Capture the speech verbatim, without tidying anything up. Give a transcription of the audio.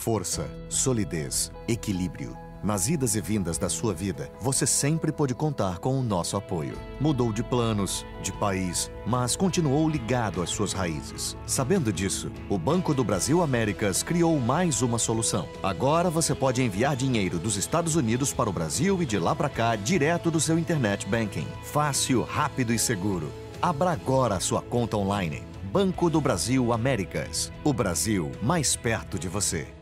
força, solidez, equilíbrio. Nas idas e vindas da sua vida, você sempre pôde contar com o nosso apoio. Mudou de planos, de país, mas continuou ligado às suas raízes. Sabendo disso, o Banco do Brasil Américas criou mais uma solução. Agora você pode enviar dinheiro dos Estados Unidos para o Brasil e de lá para cá, direto do seu internet banking. Fácil, rápido e seguro. Abra agora a sua conta online. Banco do Brasil Américas. O Brasil mais perto de você.